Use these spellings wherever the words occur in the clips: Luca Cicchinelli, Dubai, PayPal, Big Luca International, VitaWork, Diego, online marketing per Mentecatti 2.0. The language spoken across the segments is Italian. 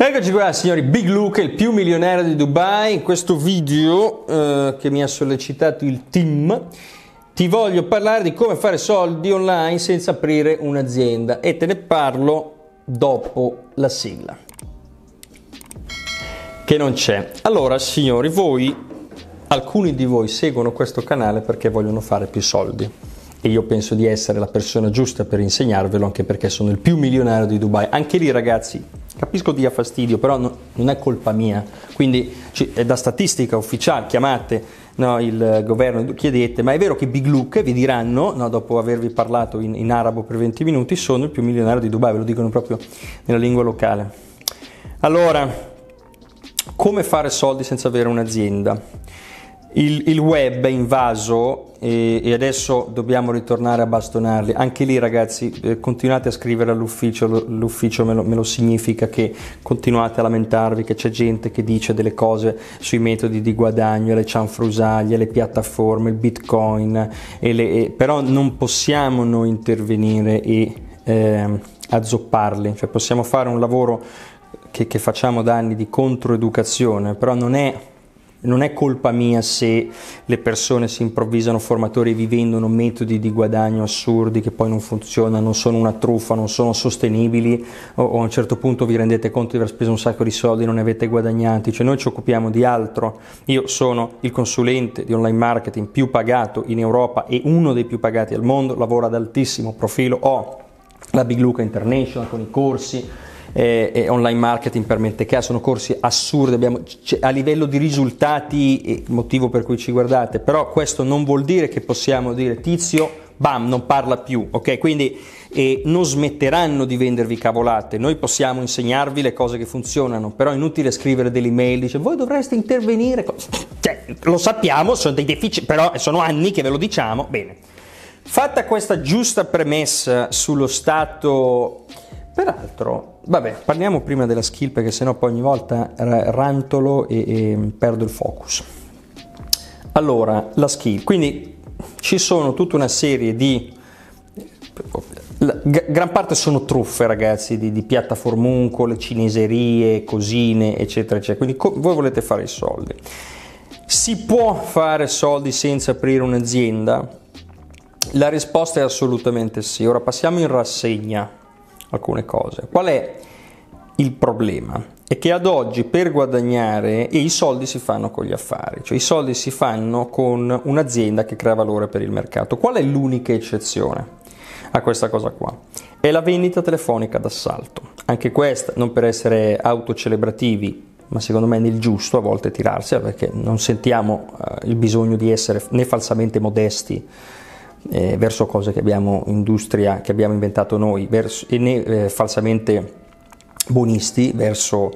Eccoci qua signori, Big Luca, il più milionario di Dubai. In questo video che mi ha sollecitato il team ti voglio parlare di come fare soldi online senza aprire un'azienda, e te ne parlo dopo la sigla che non c'è. Allora signori, alcuni di voi seguono questo canale perché vogliono fare più soldi, e io penso di essere la persona giusta per insegnarvelo, anche perché sono il più milionario di Dubai. Anche lì ragazzi, capisco dia fastidio, però non è colpa mia, quindi è da statistica ufficiale, chiamate il governo, chiedete, ma è vero che Big Luca, vi diranno, dopo avervi parlato in arabo per 20 minuti, sono il più milionario di Dubai, ve lo dicono proprio nella lingua locale. Allora, come fare soldi senza avere un'azienda? Il web è invaso e adesso dobbiamo ritornare a bastonarli. Anche lì ragazzi, continuate a scrivere all'ufficio, l'ufficio me lo significa che continuate a lamentarvi che c'è gente che dice delle cose sui metodi di guadagno, le cianfrusaglie, le piattaforme, il bitcoin, però non possiamo noi intervenire e azzopparli, cioè possiamo fare un lavoro che facciamo da anni di controeducazione, però non è colpa mia se le persone si improvvisano formatori e vi vendono metodi di guadagno assurdi che poi non funzionano, sono una truffa, non sono sostenibili, o a un certo punto vi rendete conto di aver speso un sacco di soldi e non ne avete guadagnati. Cioè noi ci occupiamo di altro. Io sono il consulente di online marketing più pagato in Europa e uno dei più pagati al mondo, lavoro ad altissimo profilo, ho la Big Luca International con i corsi, e online marketing per Mentecatti, sono corsi assurdi, a livello di risultati, motivo per cui ci guardate, però questo non vuol dire che possiamo dire tizio bam non parla più, ok? Quindi non smetteranno di vendervi cavolate, noi possiamo insegnarvi le cose che funzionano, però è inutile scrivere delle email, dice voi dovreste intervenire, cioè, lo sappiamo, sono dei deficit, però sono anni che ve lo diciamo. Bene, fatta questa giusta premessa sullo stato, peraltro, vabbè, parliamo prima della skill perché sennò poi ogni volta rantolo e perdo il focus. Allora, la skill, quindi ci sono tutta una serie di, gran parte sono truffe ragazzi, di piattaformuncole, cineserie, cosine eccetera eccetera, quindi voi volete fare i soldi. Si può fare soldi senza aprire un'azienda? La risposta è assolutamente sì. Ora passiamo in rassegna alcune cose. Qual è il problema? È che ad oggi per guadagnare i soldi si fanno con gli affari, cioè i soldi si fanno con un'azienda che crea valore per il mercato. Qual è l'unica eccezione a questa cosa qua? È la vendita telefonica d'assalto. Anche questa, non per essere autocelebrativi, ma secondo me è nel giusto a volte tirarsi, perché non sentiamo il bisogno di essere né falsamente modesti verso cose che abbiamo industria, che abbiamo inventato noi, né falsamente buonisti verso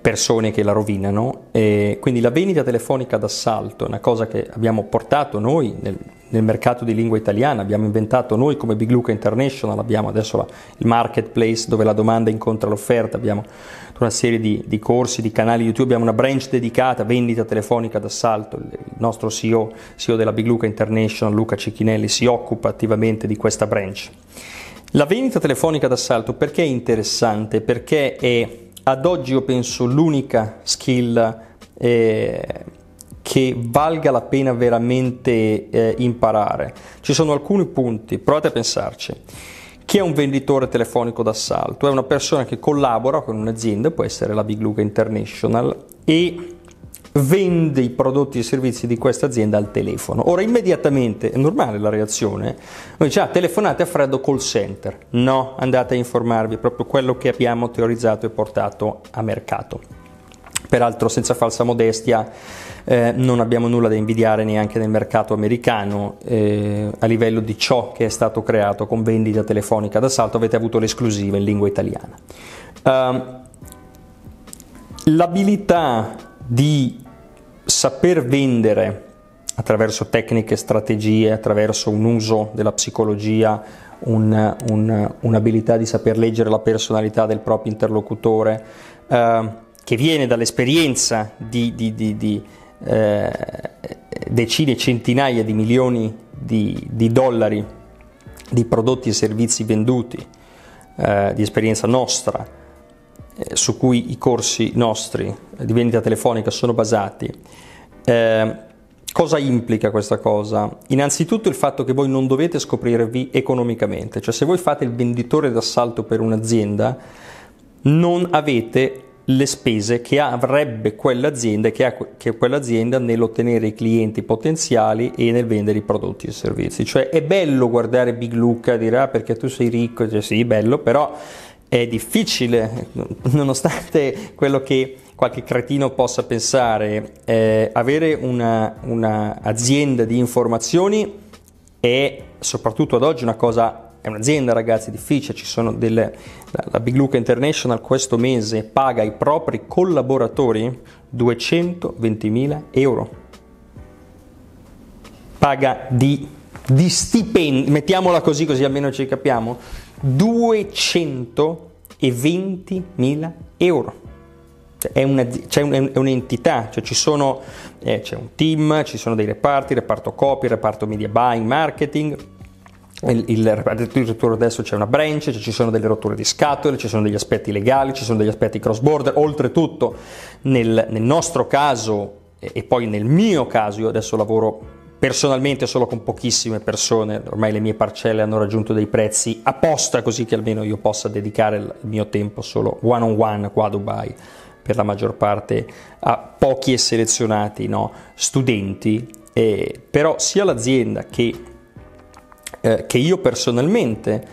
persone che la rovinano. Quindi la vendita telefonica d'assalto è una cosa che abbiamo portato noi nel mercato di lingua italiana, abbiamo inventato noi come Big Luca International, abbiamo adesso il marketplace dove la domanda incontra l'offerta, abbiamo una serie di corsi, di canali YouTube, abbiamo una branch dedicata a vendita telefonica d'assalto, il nostro CEO della Big Luca International, Luca Cicchinelli, si occupa attivamente di questa branch. La vendita telefonica d'assalto perché è interessante? Perché è ad oggi io penso l'unica skill che valga la pena veramente imparare. Ci sono alcuni punti, provate a pensarci. Chi è un venditore telefonico d'assalto? È una persona che collabora con un'azienda, può essere la Big Luca International, e vende i prodotti e i servizi di questa azienda al telefono. Ora immediatamente è normale la reazione, noi diciamo telefonate a freddo call center, no, andate a informarvi, proprio quello che abbiamo teorizzato e portato a mercato. Peraltro senza falsa modestia non abbiamo nulla da invidiare neanche nel mercato americano a livello di ciò che è stato creato con vendita telefonica d'assalto, avete avuto l'esclusiva in lingua italiana. L'abilità di saper vendere attraverso tecniche, strategie, attraverso un uso della psicologia, un'abilità di saper leggere la personalità del proprio interlocutore, che viene dall'esperienza di decine, centinaia di milioni di dollari di prodotti e servizi venduti, di esperienza nostra, su cui i corsi nostri di vendita telefonica sono basati. Cosa implica questa cosa? Innanzitutto il fatto che voi non dovete scoprirvi economicamente, cioè se voi fate il venditore d'assalto per un'azienda non avete le spese che avrebbe quell'azienda e che ha quell'azienda nell'ottenere i clienti potenziali e nel vendere i prodotti e i servizi. Cioè è bello guardare Big Luca e dire ah, perché tu sei ricco, cioè, sì, bello, però è difficile, nonostante quello che qualche cretino possa pensare, avere una azienda di informazioni è soprattutto ad oggi una cosa, è un'azienda, ragazzi, difficile. Ci sono la Big Luca International questo mese paga i propri collaboratori 220.000 euro, paga di stipendi, mettiamola così almeno ci capiamo, 220.000 euro. È un'entità, cioè c'è un team, ci sono dei reparti, reparto copy, reparto media buying, marketing, addirittura adesso c'è una branch, cioè ci sono delle rotture di scatole, ci sono degli aspetti legali, ci sono degli aspetti cross border. Oltretutto nel nostro caso e poi nel mio caso, io adesso lavoro personalmente solo con pochissime persone, ormai le mie parcelle hanno raggiunto dei prezzi apposta così che almeno io possa dedicare il mio tempo solo one on one qua a Dubai, per la maggior parte a pochi e selezionati, no, studenti, però sia l'azienda che io personalmente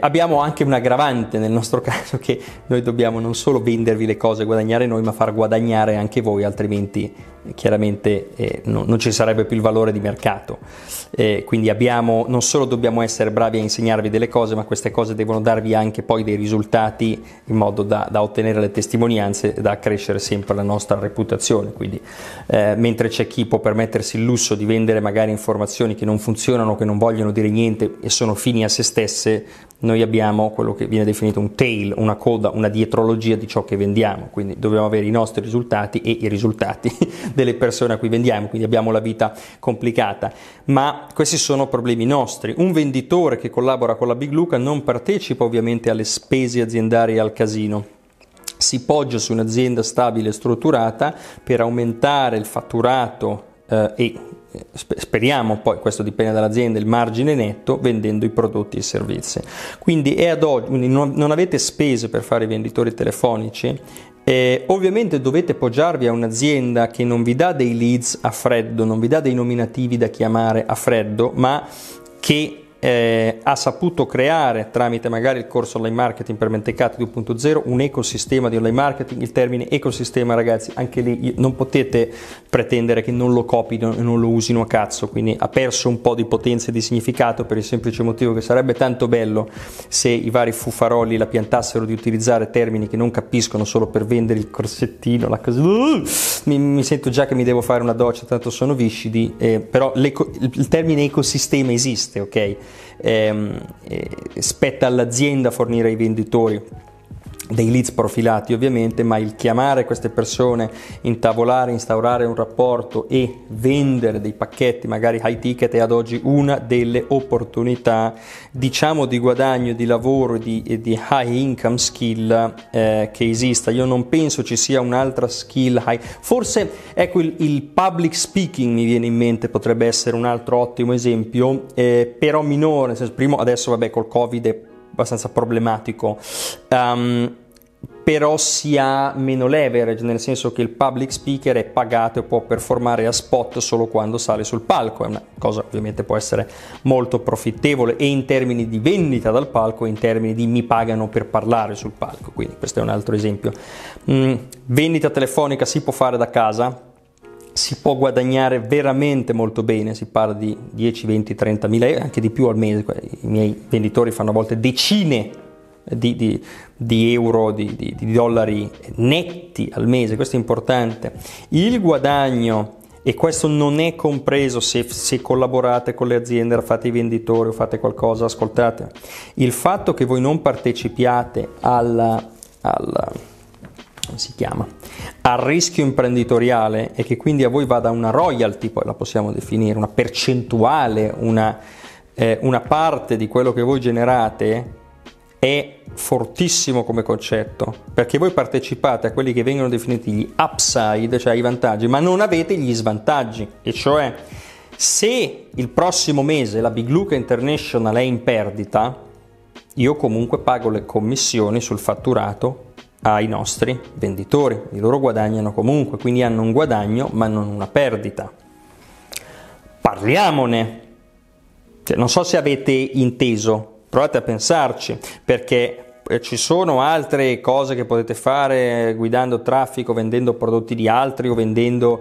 abbiamo anche un aggravante nel nostro caso, che noi dobbiamo non solo vendervi le cose e guadagnare noi, ma far guadagnare anche voi, altrimenti chiaramente non ci sarebbe più il valore di mercato. Quindi non solo dobbiamo essere bravi a insegnarvi delle cose, ma queste cose devono darvi anche poi dei risultati in modo da ottenere le testimonianze e da accrescere sempre la nostra reputazione. Quindi mentre c'è chi può permettersi il lusso di vendere magari informazioni che non funzionano, che non vogliono dire niente e sono fini a se stesse, noi abbiamo quello che viene definito un tail, una coda, una dietrologia di ciò che vendiamo, quindi dobbiamo avere i nostri risultati e i risultati delle persone a cui vendiamo, quindi abbiamo la vita complicata, ma questi sono problemi nostri. Un venditore che collabora con la Big Luca non partecipa ovviamente alle spese aziendali e al casino, si poggia su un'azienda stabile e strutturata per aumentare il fatturato e speriamo, poi questo dipende dall'azienda, il margine netto vendendo i prodotti e i servizi. Quindi è ad oggi, non avete spese per fare i venditori telefonici, ovviamente dovete poggiarvi a un'azienda che non vi dà dei leads a freddo, non vi dà dei nominativi da chiamare a freddo, ma che ha saputo creare, tramite magari il corso online marketing per Mentecatti 2.0, un ecosistema di online marketing. Il termine ecosistema, ragazzi, anche lì non potete pretendere che non lo copino e non lo usino a cazzo, quindi ha perso un po' di potenza e di significato, per il semplice motivo che sarebbe tanto bello se i vari fufaroli la piantassero di utilizzare termini che non capiscono solo per vendere il corsettino, la cosa. Mi sento già che mi devo fare una doccia, tanto sono viscidi, però il termine ecosistema esiste, ok? Spetta all'azienda fornire ai venditori dei leads profilati ovviamente, ma il chiamare queste persone, intavolare, instaurare un rapporto e vendere dei pacchetti magari high ticket è ad oggi una delle opportunità, diciamo, di guadagno, di lavoro e di high income skill che esista. Io non penso ci sia un'altra skill high, forse ecco il public speaking mi viene in mente, potrebbe essere un altro ottimo esempio, però minore, nel senso, primo adesso vabbè col Covid è abbastanza problematico, però si ha meno leverage, nel senso che il public speaker è pagato e può performare a spot solo quando sale sul palco. È una cosa ovviamente può essere molto profittevole e in termini di vendita dal palco e in termini di mi pagano per parlare sul palco, quindi questo è un altro esempio. Vendita telefonica si può fare da casa, si può guadagnare veramente molto bene, si parla di 10, 20, 30 mila euro, anche di più al mese. I miei venditori fanno a volte decine di euro, di dollari netti al mese, questo è importante. Il guadagno, e questo non è compreso se collaborate con le aziende, fate i venditori o fate qualcosa, ascoltate, il fatto che voi non partecipiate al rischio imprenditoriale e che quindi a voi vada una royalty, poi la possiamo definire una percentuale, una parte di quello che voi generate, è fortissimo come concetto, perché voi partecipate a quelli che vengono definiti gli upside, cioè i vantaggi, ma non avete gli svantaggi, e cioè se il prossimo mese la Big Luca International è in perdita, io comunque pago le commissioni sul fatturato ai nostri venditori, e loro guadagnano comunque, quindi hanno un guadagno ma non una perdita. Parliamone, cioè, non so se avete inteso, provate a pensarci, perché ci sono altre cose che potete fare guidando traffico, vendendo prodotti di altri o vendendo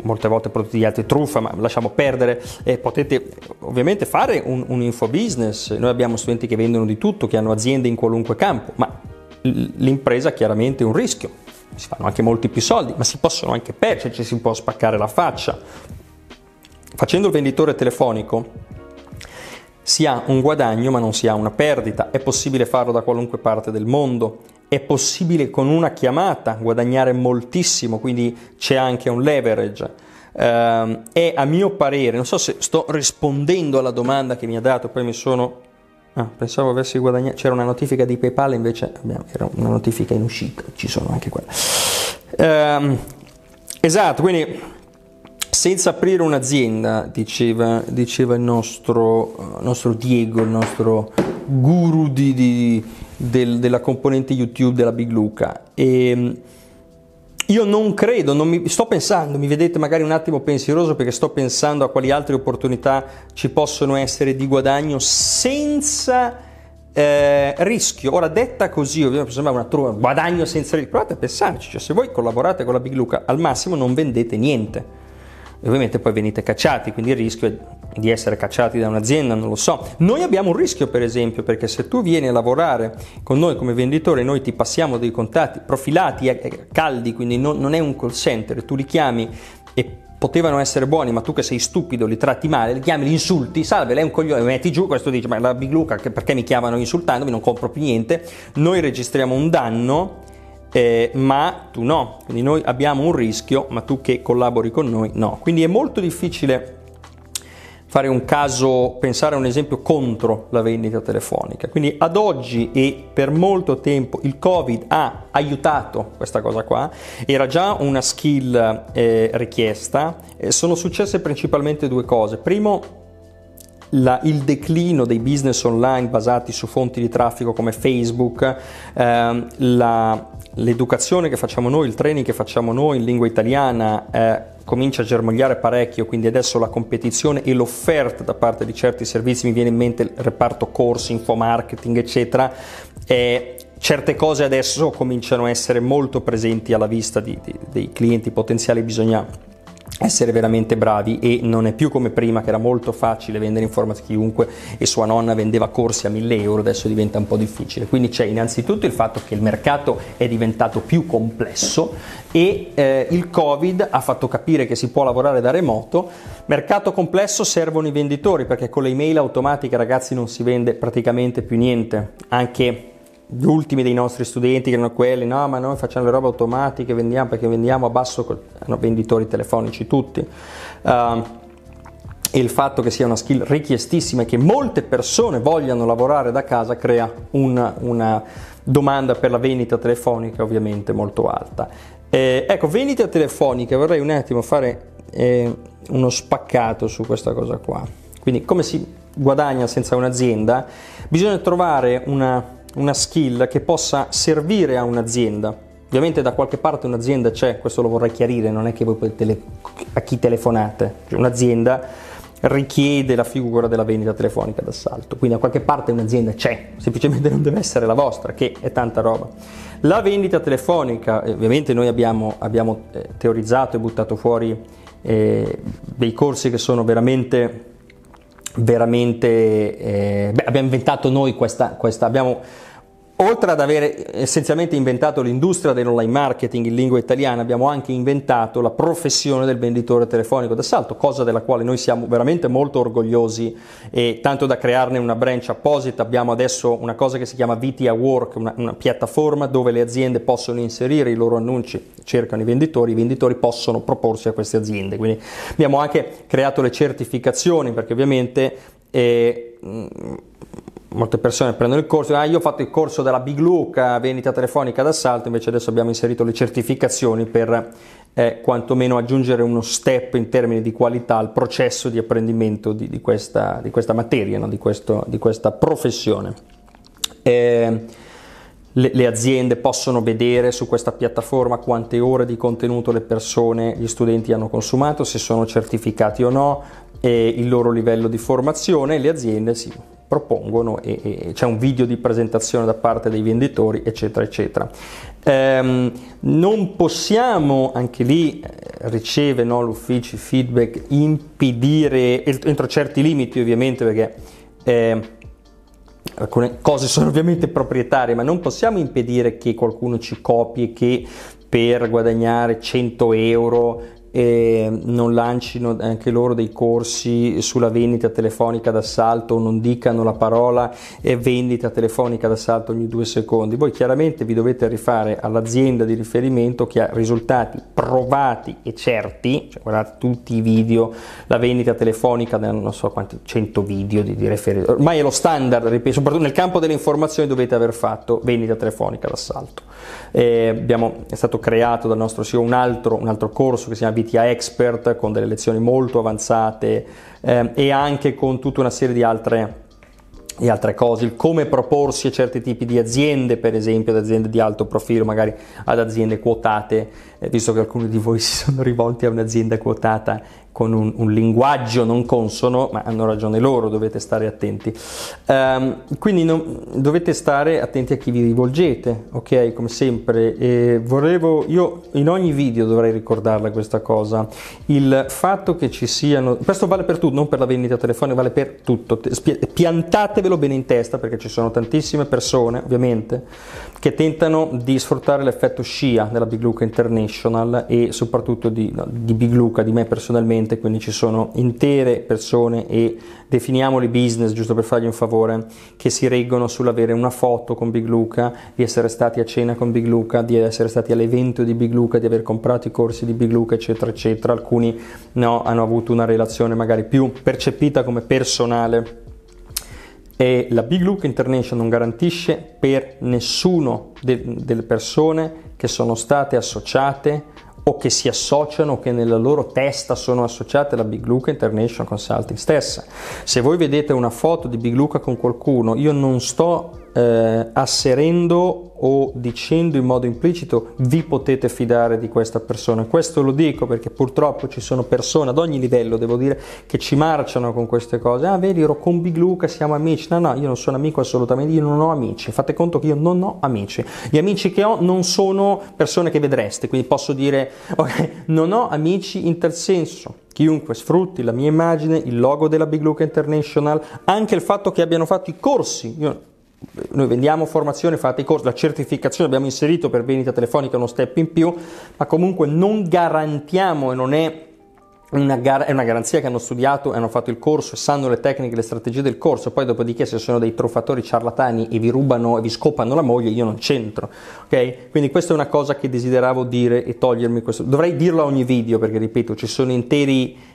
molte volte prodotti di altri, truffa, ma lasciamo perdere. Potete ovviamente fare un info business, noi abbiamo studenti che vendono di tutto, che hanno aziende in qualunque campo, ma l'impresa chiaramente è un rischio, si fanno anche molti più soldi, ma si possono anche perdere, ci si può spaccare la faccia. Facendo il venditore telefonico si ha un guadagno ma non si ha una perdita, è possibile farlo da qualunque parte del mondo, è possibile con una chiamata guadagnare moltissimo, quindi c'è anche un leverage. E a mio parere, non so se sto rispondendo alla domanda che mi ha dato, poi mi sono... pensavo avessi guadagnato, c'era una notifica di PayPal, invece era una notifica in uscita, ci sono anche quelle. Esatto, quindi... Senza aprire un'azienda, diceva il nostro Diego, il nostro guru della componente YouTube della Big Luca. E io non credo, mi vedete magari un attimo pensieroso perché sto pensando a quali altre opportunità ci possono essere di guadagno senza rischio. Ora, detta così, ovviamente sembra una truffa, guadagno senza rischio, provate a pensarci, cioè, se voi collaborate con la Big Luca al massimo non vendete niente. E ovviamente poi venite cacciati, quindi il rischio è di essere cacciati da un'azienda, non lo so. Noi abbiamo un rischio, per esempio, perché se tu vieni a lavorare con noi come venditore, noi ti passiamo dei contatti profilati e caldi, quindi non è un call center, tu li chiami e potevano essere buoni, ma tu che sei stupido li tratti male, li chiami, li insulti, salve, lei è un coglione, metti giù, questo dice, ma la Big Luca perché mi chiamano insultandomi, non compro più niente, noi registriamo un danno. Ma tu no, quindi noi abbiamo un rischio, ma tu che collabori con noi no, quindi è molto difficile fare un caso, pensare a un esempio contro la vendita telefonica. Quindi ad oggi e per molto tempo il Covid ha aiutato questa cosa qua, era già una skill richiesta. Sono successe principalmente due cose: primo, il declino dei business online basati su fonti di traffico come Facebook, l'educazione che facciamo noi, il training che facciamo noi in lingua italiana comincia a germogliare parecchio, quindi adesso la competizione e l'offerta da parte di certi servizi, mi viene in mente il reparto corsi, info marketing eccetera, certe cose adesso cominciano a essere molto presenti alla vista dei clienti potenziali, bisogna essere veramente bravi e non è più come prima che era molto facile vendere informazioni, chiunque e sua nonna vendeva corsi a 1.000 euro, adesso diventa un po' difficile. Quindi c'è innanzitutto il fatto che il mercato è diventato più complesso e il Covid ha fatto capire che si può lavorare da remoto. Mercato complesso, servono i venditori, perché con le email automatiche, ragazzi, non si vende praticamente più niente. Anche gli ultimi dei nostri studenti che erano quelli, no, ma noi facciamo le robe automatiche, vendiamo perché vendiamo a basso, erano venditori telefonici tutti. E il fatto che sia una skill richiestissima e che molte persone vogliano lavorare da casa crea una domanda per la vendita telefonica ovviamente molto alta. Ecco, vendita telefonica, vorrei un attimo fare uno spaccato su questa cosa qua. Quindi come si guadagna senza un'azienda? Bisogna trovare una skill che possa servire a un'azienda. Ovviamente da qualche parte un'azienda c'è, questo lo vorrei chiarire, non è che voi potete a chi telefonate, cioè, un'azienda richiede la figura della vendita telefonica d'assalto, quindi da qualche parte un'azienda c'è, semplicemente non deve essere la vostra, che è tanta roba. La vendita telefonica, ovviamente noi abbiamo teorizzato e buttato fuori dei corsi che sono veramente abbiamo inventato noi questa, abbiamo, oltre ad avere essenzialmente inventato l'industria dell'online marketing in lingua italiana, abbiamo anche inventato la professione del venditore telefonico d'assalto, cosa della quale noi siamo veramente molto orgogliosi, e tanto da crearne una branch apposita. Abbiamo adesso una cosa che si chiama VitaWork, una piattaforma dove le aziende possono inserire i loro annunci, cercano i venditori possono proporsi a queste aziende. Quindi abbiamo anche creato le certificazioni, perché ovviamente Molte persone prendono il corso, io ho fatto il corso della Big Luca, vendita telefonica d'assalto, invece adesso abbiamo inserito le certificazioni per quantomeno aggiungere uno step in termini di qualità al processo di apprendimento di questa materia, no? di questa professione. Le aziende possono vedere su questa piattaforma quante ore di contenuto le persone, gli studenti hanno consumato, se sono certificati o no, e il loro livello di formazione. Le aziende si propongono e c'è un video di presentazione da parte dei venditori, eccetera eccetera. Non possiamo, anche lì riceve, no, l'ufficio feedback, impedire entro certi limiti ovviamente, perché alcune cose sono ovviamente proprietarie, ma non possiamo impedire che qualcuno ci copi, che per guadagnare 100 euro non lancino anche loro dei corsi sulla vendita telefonica d'assalto, o non dicano la parola vendita telefonica d'assalto ogni 2 secondi. Voi chiaramente vi dovete rifare all'azienda di riferimento che ha risultati provati e certi, cioè, guardate tutti i video, la vendita telefonica, non so quanti 100 video di riferimento, ormai è lo standard, ripeto, soprattutto nel campo delle informazioni dovete aver fatto vendita telefonica d'assalto. È stato creato dal nostro CEO un altro corso che si chiama Expert, con delle lezioni molto avanzate e anche con tutta una serie di altre cose, il come proporsi a certi tipi di aziende, per esempio ad aziende di alto profilo, magari ad aziende quotate, visto che alcuni di voi si sono rivolti a un'azienda quotata con un linguaggio non consono, ma hanno ragione loro, dovete stare attenti. Quindi dovete stare attenti a chi vi rivolgete, ok? Come sempre, io in ogni video dovrei ricordarla questa cosa, il fatto che ci siano, questo vale per tutto, non per la vendita telefonica, vale per tutto, piantatevelo bene in testa, perché ci sono tantissime persone, ovviamente, che tentano di sfruttare l'effetto scia della Big Luca International e soprattutto di Big Luca, di me personalmente. Quindi ci sono intere persone, e definiamoli business giusto per fargli un favore, che si reggono sull'avere una foto con Big Luca, di essere stati a cena con Big Luca, di essere stati all'evento di Big Luca, di aver comprato i corsi di Big Luca, eccetera eccetera. Alcuni no, hanno avuto una relazione magari più percepita come personale, e la Big Luca International non garantisce per nessuno delle persone che sono state associate o che si associano, o che nella loro testa sono associate alla Big Luca International Consulting stessa. Se voi vedete una foto di Big Luca con qualcuno, io non sto asserendo o dicendo in modo implicito vi potete fidare di questa persona. Questo lo dico perché purtroppo ci sono persone ad ogni livello, devo dire, che ci marciano con queste cose. Ah, vedi, ero con Big Luca, siamo amici. No, io non sono amico assolutamente, io non ho amici. Fate conto che io non ho amici. Gli amici che ho non sono persone che vedreste, quindi posso dire, ok, non ho amici in tal senso. Chiunque sfrutti la mia immagine, il logo della Big Luca International, anche il fatto che abbiano fatto i corsi, noi vendiamo formazione, fate i corsi, la certificazione abbiamo inserito per vendita telefonica uno step in più, ma comunque non garantiamo, e non è una garanzia che hanno studiato, hanno fatto il corso e sanno le tecniche, le strategie del corso. Poi dopodiché, se sono dei truffatori ciarlatani e vi rubano e vi scopano la moglie, io non c'entro, ok? Quindi questa è una cosa che desideravo dire e togliermi questo. Dovrei dirlo a ogni video, perché ripeto, ci sono interi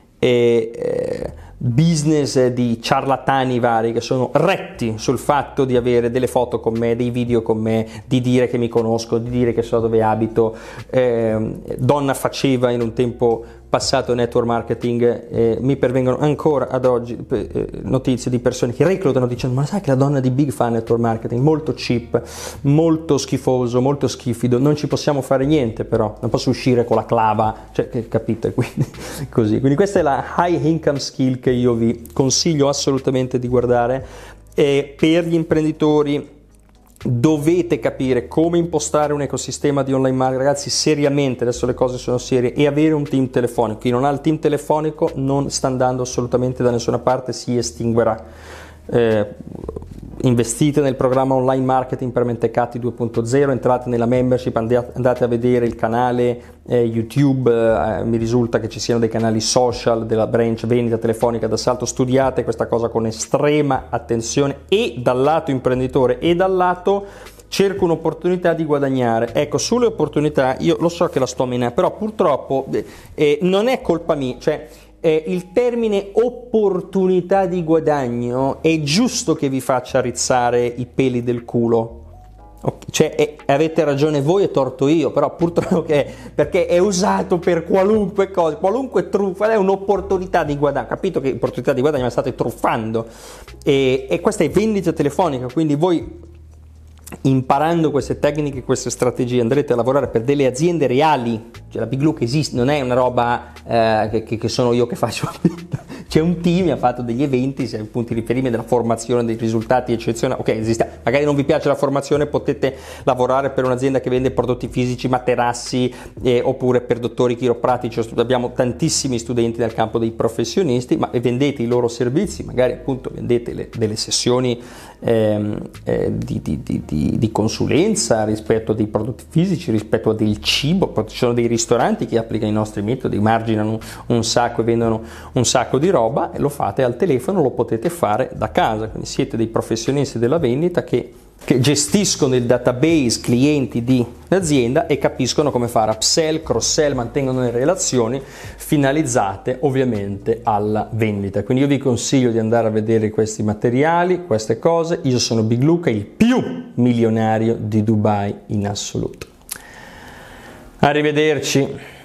business di ciarlatani vari che sono retti sul fatto di avere delle foto con me, dei video con me, di dire che mi conosco, di dire che so dove abito. Donna faceva in un tempo passato network marketing, mi pervengono ancora ad oggi notizie di persone che reclutano dicendo: ma sai che la donna di Big fa network marketing? Molto cheap, molto schifoso, molto schifido, non ci possiamo fare niente, però non posso uscire con la clava, cioè, capite? Quindi così, quindi questa è la high income skill che io vi consiglio assolutamente di guardare. Per gli imprenditori dovete capire come impostare un ecosistema di online marketing, ragazzi, seriamente, adesso le cose sono serie, e avere un team telefonico. Chi non ha il team telefonico non sta andando assolutamente da nessuna parte, si estinguerà. Investite nel programma online marketing per Mentecatti 2.0, entrate nella membership, andate a vedere il canale YouTube, mi risulta che ci siano dei canali social della branch vendita telefonica d'assalto, studiate questa cosa con estrema attenzione, e dal lato imprenditore e dal lato cerco un'opportunità di guadagnare. Ecco, sulle opportunità, io lo so che la sto menando, però purtroppo non è colpa mia, cioè il termine opportunità di guadagno è giusto che vi faccia rizzare i peli del culo. Cioè, avete ragione voi e torto io, però purtroppo perché è usato per qualunque cosa, qualunque truffa è un'opportunità di guadagno. Capito che opportunità di guadagno, ma state truffando, e questa è vendita telefonica. Quindi voi, imparando queste tecniche, queste strategie, andrete a lavorare per delle aziende reali. Cioè, la Big Luca esiste, non è una roba che sono io che faccio. C'è un team che ha fatto degli eventi, se punti riferimenti della formazione, dei risultati eccezionali. Ok, esiste. Magari non vi piace la formazione, potete lavorare per un'azienda che vende prodotti fisici, materassi, oppure per dottori chiropratici. Abbiamo tantissimi studenti nel campo dei professionisti, ma vendete i loro servizi, magari appunto vendete delle sessioni di consulenza rispetto a dei prodotti fisici, rispetto a del cibo. Ci sono dei ristoranti che applicano i nostri metodi, marginano un sacco e vendono un sacco di roba. E lo fate al telefono, lo potete fare da casa, quindi siete dei professionisti della vendita che gestiscono il database clienti di un'azienda e capiscono come fare upsell, cross-sell, mantengono le relazioni finalizzate ovviamente alla vendita. Quindi io vi consiglio di andare a vedere questi materiali, queste cose. Io sono Big Luca, il più milionario di Dubai in assoluto. Arrivederci.